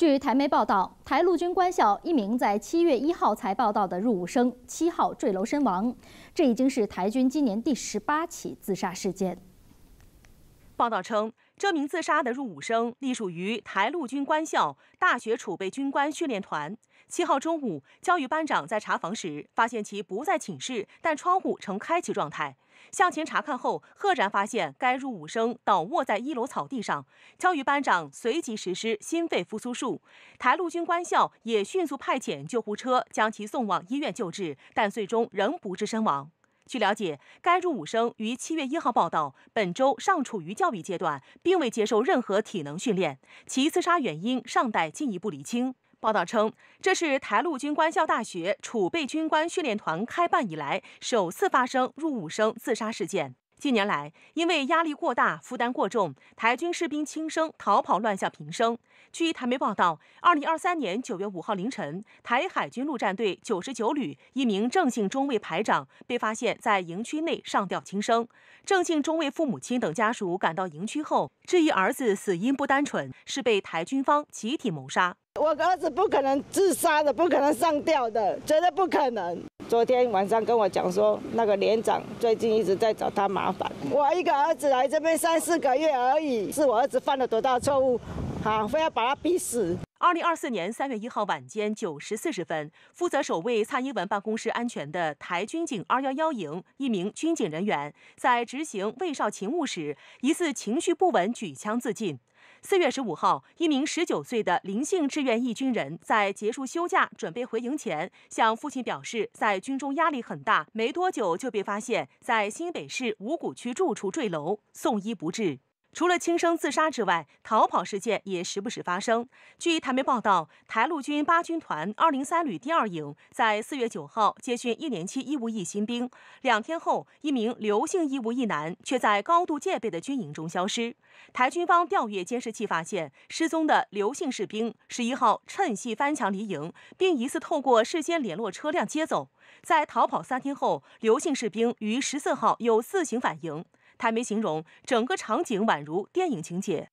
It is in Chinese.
据台媒报道，台陆军官校一名在7月1号才报到的入伍生7号坠楼身亡，这已经是台军今年第18起自杀事件。报道称，这名自杀的入伍生隶属于台陆军官校大学储备军官训练团。 7号中午，教育班长在查房时发现其不在寝室，但窗户呈开启状态。向前查看后，赫然发现该入伍生倒卧在1楼草地上。教育班长随即实施心肺复苏术，台陆军官校也迅速派遣救护车将其送往医院救治，但最终仍不治身亡。据了解，该入伍生于7月1号报到，本周尚处于教育阶段，并未接受任何体能训练，其自杀原因尚待进一步厘清。 报道称，这是台陆军官校大学储备军官训练团开办以来首次发生入伍生自杀事件。近年来，因为压力过大、负担过重，台军士兵轻生、逃跑乱象频生。据台媒报道，2023年9月5号凌晨，台海军陆战队99旅一名郑姓中尉排长被发现在营区内上吊轻生。郑姓中尉父母亲等家属赶到营区后，质疑儿子死因不单纯，是被台军方集体谋杀。 我儿子不可能自杀的，不可能上吊的，绝对不可能。昨天晚上跟我讲说，那个连长最近一直在找他麻烦。我一个儿子来这边3、4个月而已，是我儿子犯了多大错误，啊，非要把他逼死。 2024年3月1号晚间9时40分，负责守卫蔡英文办公室安全的台军警211营一名军警人员，在执行卫哨勤务时，疑似情绪不稳，举枪自尽。 4月15号，一名19岁的林姓志愿役军人在结束休假准备回营前，向父亲表示在军中压力很大，没多久就被发现在新北市五股区住处坠楼，送医不治。除了轻生自杀之外，逃跑事件也时不时发生。据台媒报道，台陆军8军团203旅第2营在4月9号接训1年期义务役新兵，2天后，一名刘姓义务役男却在高度戒备的军营中消失。 台军方调阅监视器发现，失踪的刘姓士兵11号趁隙翻墙离营，并疑似透过事先联络车辆接走。在逃跑3天后，刘姓士兵于14号又自行返营。台媒形容整个场景宛如电影情节。